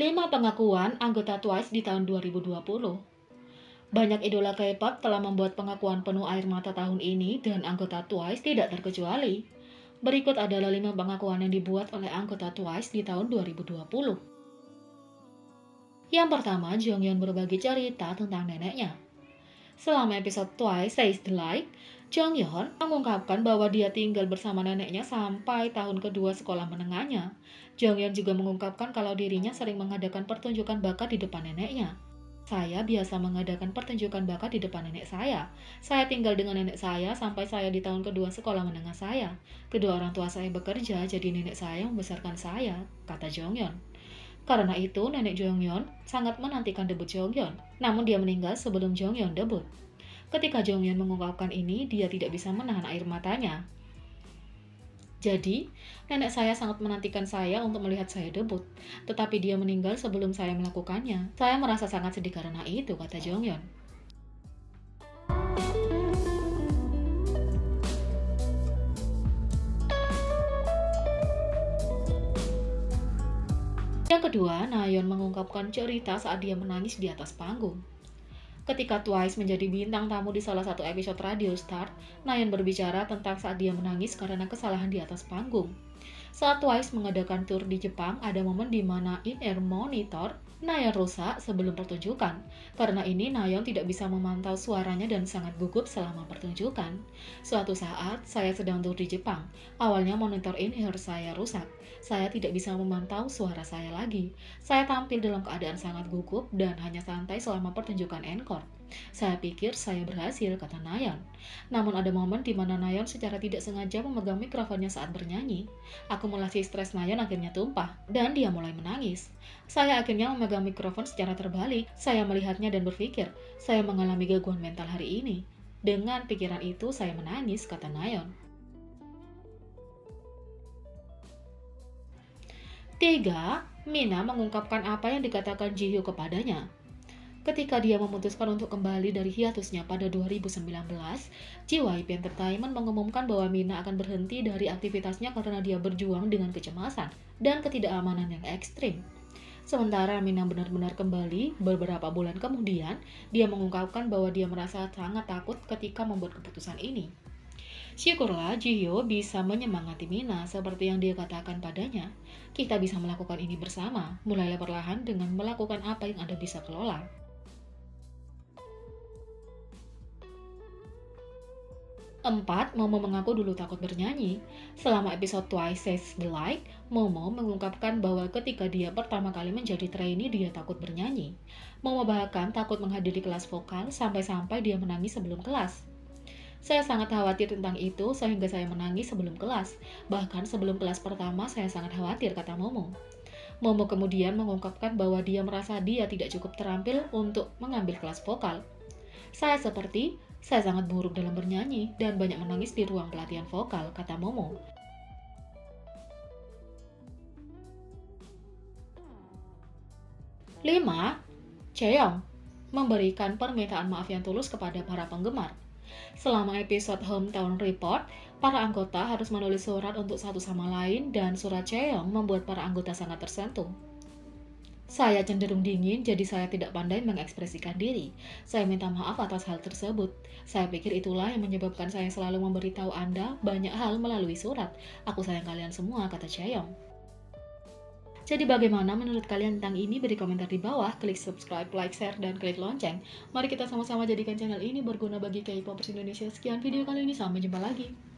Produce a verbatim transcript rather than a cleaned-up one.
lima pengakuan anggota Twice di tahun dua ribu dua puluh. Banyak idola K-pop telah membuat pengakuan penuh air mata tahun ini dan anggota Twice tidak terkecuali. Berikut adalah lima pengakuan yang dibuat oleh anggota Twice di tahun dua ribu dua puluh. Yang pertama, Jonghyun berbagi cerita tentang neneknya. Selama episode Twice Says the Light, Jonghyun mengungkapkan bahwa dia tinggal bersama neneknya sampai tahun kedua sekolah menengahnya. Jonghyun juga mengungkapkan kalau dirinya sering mengadakan pertunjukan bakat di depan neneknya. Saya biasa mengadakan pertunjukan bakat di depan nenek saya. Saya tinggal dengan nenek saya sampai saya di tahun kedua sekolah menengah saya. Kedua orang tua saya bekerja, jadi nenek saya membesarkan saya, kata Jonghyun. Karena itu, nenek Jonghyun sangat menantikan debut Jonghyun. Namun dia meninggal sebelum Jonghyun debut. Ketika Jonghyun mengungkapkan ini, dia tidak bisa menahan air matanya. Jadi, nenek saya sangat menantikan saya untuk melihat saya debut, tetapi dia meninggal sebelum saya melakukannya. Saya merasa sangat sedih karena itu, kata Jonghyun. Yang kedua, Nayeon mengungkapkan cerita saat dia menangis di atas panggung. Ketika Twice menjadi bintang tamu di salah satu episode Radio Star, Nayeon berbicara tentang saat dia menangis karena kesalahan di atas panggung. Saat Twice mengadakan tur di Jepang, ada momen di mana in-ear monitor Nayeon rusak sebelum pertunjukan. Karena ini, Nayeon tidak bisa memantau suaranya dan sangat gugup selama pertunjukan. Suatu saat, saya sedang tur di Jepang. Awalnya monitor in-ear saya rusak. Saya tidak bisa memantau suara saya lagi. Saya tampil dalam keadaan sangat gugup dan hanya santai selama pertunjukan encore. Saya pikir saya berhasil, kata Nayeon. Namun ada momen di mana Nayeon secara tidak sengaja memegang mikrofonnya saat bernyanyi. Akumulasi stres Nayeon akhirnya tumpah, dan dia mulai menangis. Saya akhirnya memegang mikrofon secara terbalik. Saya melihatnya dan berpikir, saya mengalami gangguan mental hari ini. Dengan pikiran itu, saya menangis, kata Nayeon. Tiga, Mina mengungkapkan apa yang dikatakan Jihyo kepadanya. Ketika dia memutuskan untuk kembali dari hiatusnya pada dua ribu sembilan belas, J Y P Entertainment mengumumkan bahwa Mina akan berhenti dari aktivitasnya karena dia berjuang dengan kecemasan dan ketidakamanan yang ekstrim. Sementara Mina benar-benar kembali, beberapa bulan kemudian, dia mengungkapkan bahwa dia merasa sangat takut ketika membuat keputusan ini. Syukurlah Jihyo bisa menyemangati Mina seperti yang dia katakan padanya. Kita bisa melakukan ini bersama, mulailah perlahan dengan melakukan apa yang Anda bisa kelola. Empat, Momo mengaku dulu takut bernyanyi. Selama episode Twice Says the Light, Momo mengungkapkan bahwa ketika dia pertama kali menjadi trainee, dia takut bernyanyi. Momo bahkan takut menghadiri kelas vokal sampai-sampai dia menangis sebelum kelas. Saya sangat khawatir tentang itu sehingga saya menangis sebelum kelas. Bahkan sebelum kelas pertama, saya sangat khawatir, kata Momo. Momo kemudian mengungkapkan bahwa dia merasa dia tidak cukup terampil untuk mengambil kelas vokal. Saya seperti... Saya sangat buruk dalam bernyanyi dan banyak menangis di ruang pelatihan vokal, kata Momo. Lima, Chaeyoung memberikan permintaan maaf yang tulus kepada para penggemar. Selama episode Hometown Report, para anggota harus menulis surat untuk satu sama lain dan surat Chaeyoung membuat para anggota sangat tersentuh. Saya cenderung dingin, jadi saya tidak pandai mengekspresikan diri. Saya minta maaf atas hal tersebut. Saya pikir itulah yang menyebabkan saya selalu memberitahu Anda banyak hal melalui surat. Aku sayang kalian semua, kata Chaeyoung. Jadi bagaimana menurut kalian tentang ini? Beri komentar di bawah, klik subscribe, like, share, dan klik lonceng. Mari kita sama-sama jadikan channel ini berguna bagi K-popers Indonesia. Sekian video kali ini, sampai jumpa lagi.